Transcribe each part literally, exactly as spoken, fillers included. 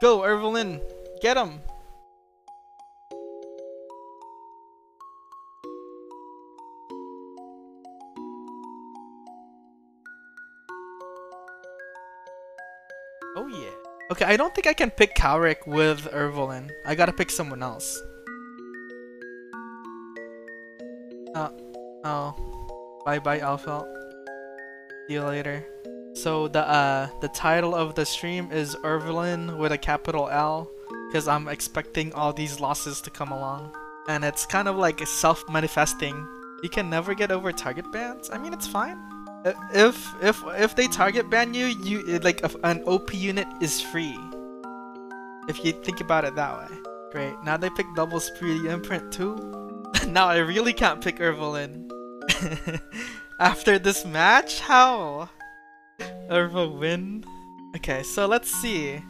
Go, Ervalyn! Get him! Oh yeah. Okay, I don't think I can pick Calric with Ervalyn. I gotta pick someone else. Uh, oh. Bye bye, Alpha. See you later. So the uh the title of the stream is Ervalyn with a capital L, because I'm expecting all these losses to come along, and it's kind of like self-manifesting. You can never get over target bans. I mean, it's fine. If if if they target ban you, you like an O P unit is free. If you think about it that way. Great. Now they pick double speedy imprint too. Now I really can't pick Ervalyn. After this match, how? Erva win. Okay, so let's see.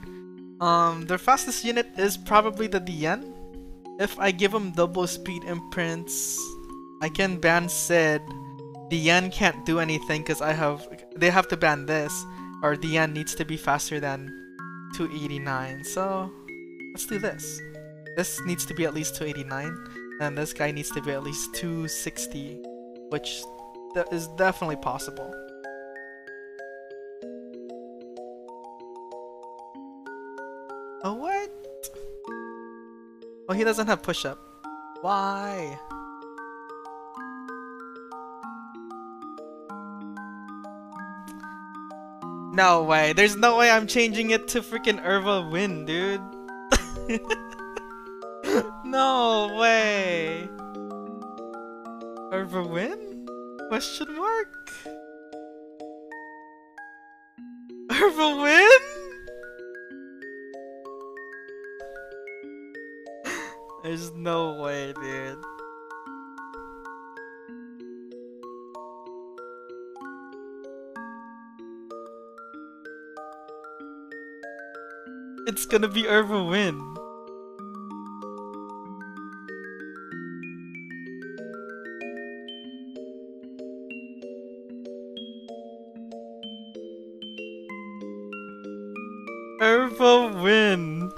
Um, their fastest unit is probably the D N. If I give him double speed imprints, I can ban Sid. D N can't do anything because I have. They have to ban this, or D N needs to be faster than two eighty-nine. So let's do this. This needs to be at least two eighty-nine, and this guy needs to be at least two sixty, which th is definitely possible. Oh what? Oh, he doesn't have push-up. Why? No way. There's no way I'm changing it to freaking Ervalyn, dude. No way. Ervalyn? Question mark? Ervalyn? There's no way, dude. It's gonna be Ervalyn. Ervalyn.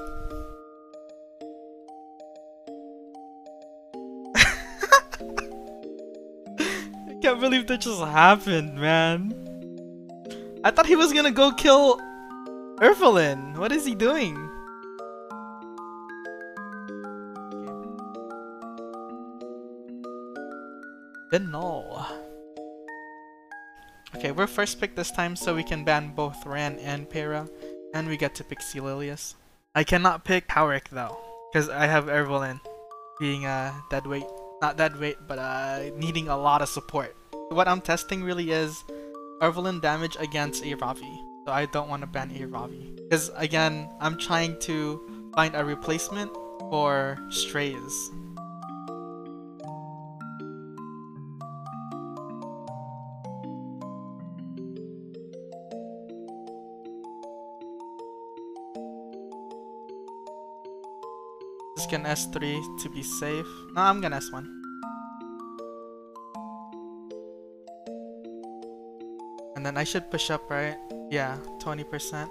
I can't believe that just happened, man. I thought he was gonna go kill Ervalyn, what is he doing? Then no. Okay, we're first pick this time, so we can ban both Ran and Pera, and we get to pick Celilius. I cannot pick Powerick though, because I have Ervalyn being a uh, dead weight, not dead weight, but uh, needing a lot of support. What I'm testing really is Ervalyn damage against A-Ravi. So I don't want to ban A-Ravi. Because again, I'm trying to find a replacement for Strays. Just gonna S three to be safe. No, I'm gonna S one. And then I should push up, right? Yeah, twenty percent.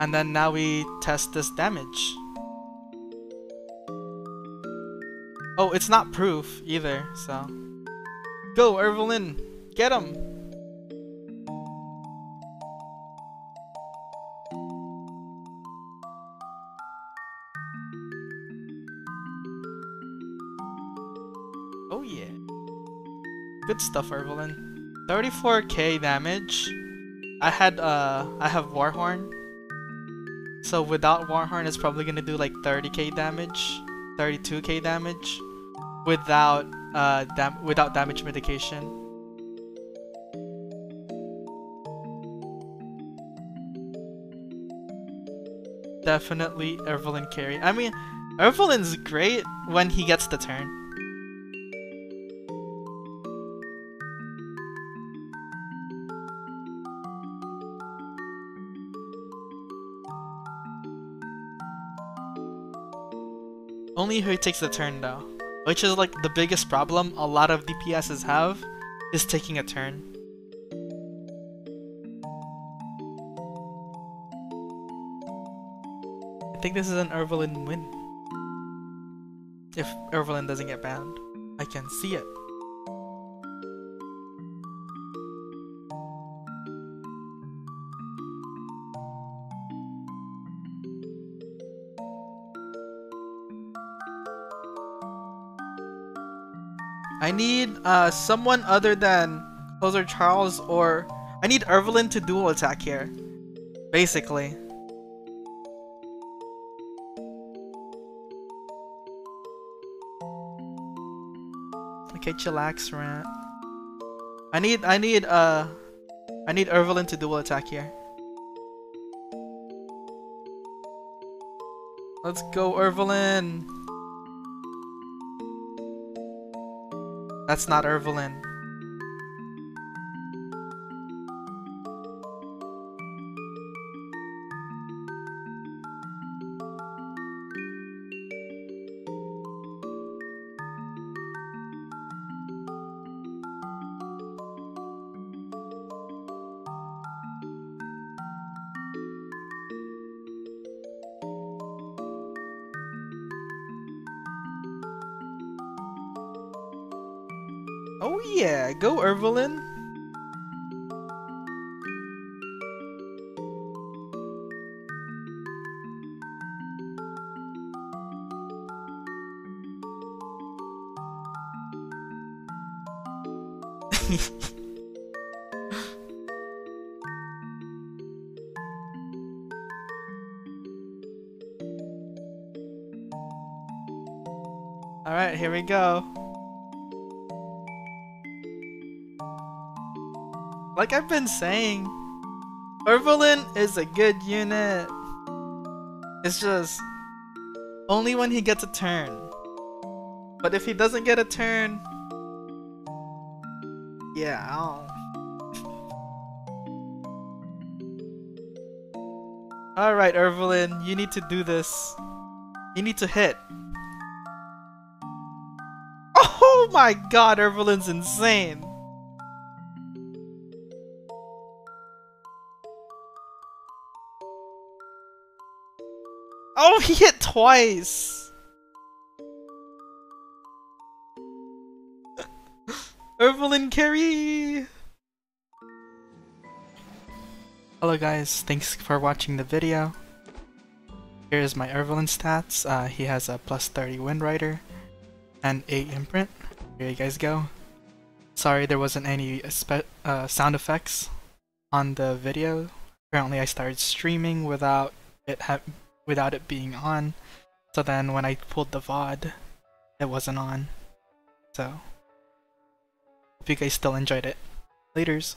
And then now we test this damage. Oh, it's not proof either, so... Go, Ervalyn! Get him! Oh yeah. Good stuff, Ervalyn. thirty-four K damage. I had uh I have Warhorn. So without Warhorn it's probably gonna do like thirty K damage, thirty-two K damage without uh dam without damage mitigation. Definitely Ervalyn carry. I mean, Ervalyn's great when he gets the turn. Only who takes the turn though, which is like the biggest problem a lot of D P Ss have, is taking a turn. I think this is an Ervalyn win. If Ervalyn doesn't get banned, I can see it. I need uh, someone other than Closer Charles, or I need Ervalyn to dual attack here, basically. Okay, chillax, Ran. I need, I need, uh, I need Ervalyn to dual attack here. Let's go, Ervalyn. That's not Ervalyn. Oh yeah, go Ervalyn. All right, here we go. Like I've been saying, Ervalyn is a good unit. It's just only when he gets a turn. But if he doesn't get a turn, yeah, I don't. All right, Ervalyn, you need to do this. You need to hit. Oh my God, Ervalyn's insane. Oh, he hit twice! Ervalyn carry! Hello guys, thanks for watching the video. Here's my Ervalyn stats. Uh, he has a plus thirty wind rider and eight imprint. Here you guys go. Sorry there wasn't any uh, sound effects on the video. Apparently I started streaming without it having without it being on, so then when I pulled the V O D, it wasn't on. So, hope you guys still enjoyed it. Laters!